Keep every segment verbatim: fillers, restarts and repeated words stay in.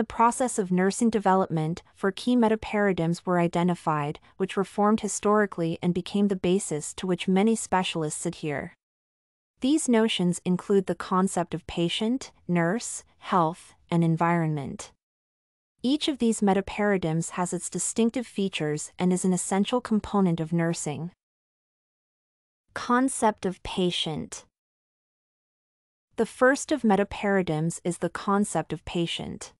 the process of nursing development, four key metaparadigms were identified, which were formed historically and became the basis to which many specialists adhere. These notions include the concept of patient, nurse, health, and environment. Each of these metaparadigms has its distinctive features and is an essential component of nursing. Concept of patient. The first of metaparadigms is the concept of patient.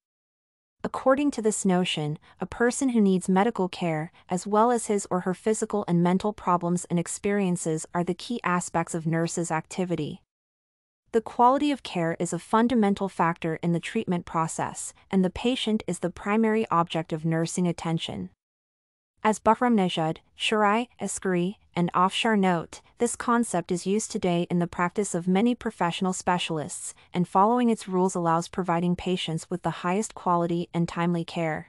According to this notion, a person who needs medical care, as well as his or her physical and mental problems and experiences, are the key aspects of nurses' activity. The quality of care is a fundamental factor in the treatment process, and the patient is the primary object of nursing attention. As Bahramnezhad, Shirai, Eskri, and Afshar note, this concept is used today in the practice of many professional specialists, and following its rules allows providing patients with the highest quality and timely care.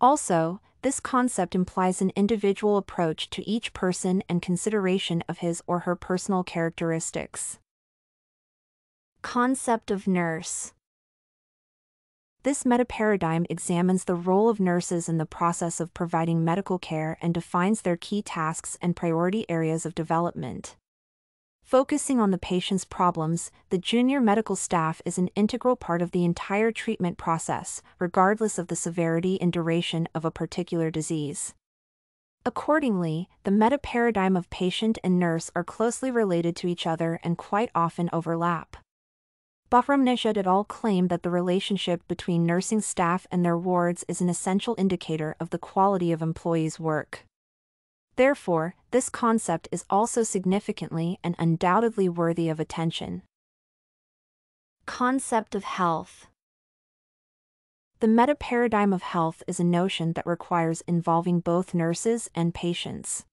Also, this concept implies an individual approach to each person and consideration of his or her personal characteristics. Concept of nurse. This metaparadigm examines the role of nurses in the process of providing medical care and defines their key tasks and priority areas of development. Focusing on the patient's problems, the junior medical staff is an integral part of the entire treatment process, regardless of the severity and duration of a particular disease. Accordingly, the metaparadigm of patient and nurse are closely related to each other and quite often overlap. Bahramnezhad et al. Claim that the relationship between nursing staff and their wards is an essential indicator of the quality of employees' work. Therefore, this concept is also significantly and undoubtedly worthy of attention. Concept of health. The metaparadigm of health is a notion that requires involving both nurses and patients.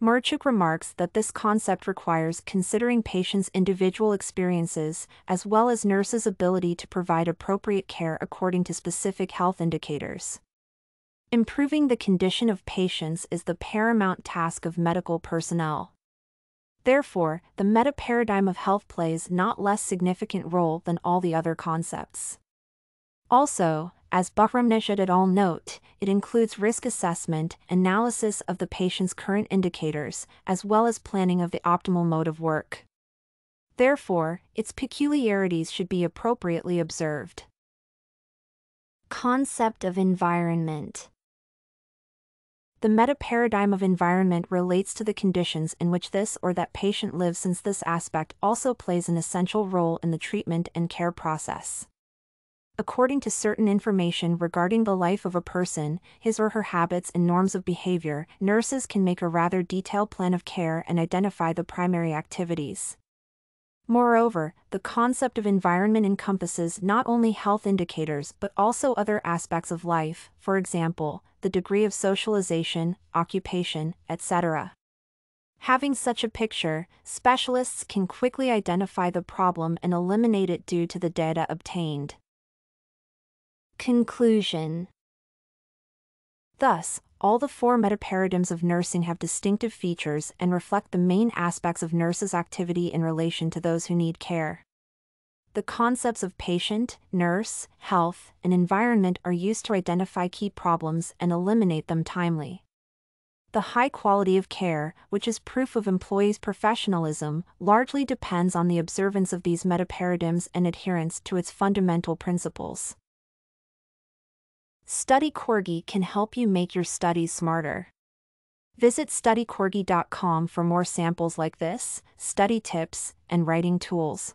Marchuk remarks that this concept requires considering patients' individual experiences, as well as nurses' ability to provide appropriate care according to specific health indicators. Improving the condition of patients is the paramount task of medical personnel. Therefore, the metaparadigm of health plays not less significant role than all the other concepts. Also, as Bahramnezhad et al. Note, it includes risk assessment, analysis of the patient's current indicators, as well as planning of the optimal mode of work. Therefore, its peculiarities should be appropriately observed. Concept of environment. The metaparadigm of environment relates to the conditions in which this or that patient lives, since this aspect also plays an essential role in the treatment and care process. According to certain information regarding the life of a person, his or her habits and norms of behavior, nurses can make a rather detailed plan of care and identify the primary activities. Moreover, the concept of environment encompasses not only health indicators but also other aspects of life, for example, the degree of socialization, occupation, et cetera. Having such a picture, specialists can quickly identify the problem and eliminate it due to the data obtained. Conclusion. Thus, all the four metaparadigms of nursing have distinctive features and reflect the main aspects of nurses' activity in relation to those who need care. The concepts of patient, nurse, health, and environment are used to identify key problems and eliminate them timely. The high quality of care, which is proof of employees' professionalism, largely depends on the observance of these metaparadigms and adherence to its fundamental principles. StudyCorgi can help you make your studies smarter. Visit study corgi dot com for more samples like this, study tips, and writing tools.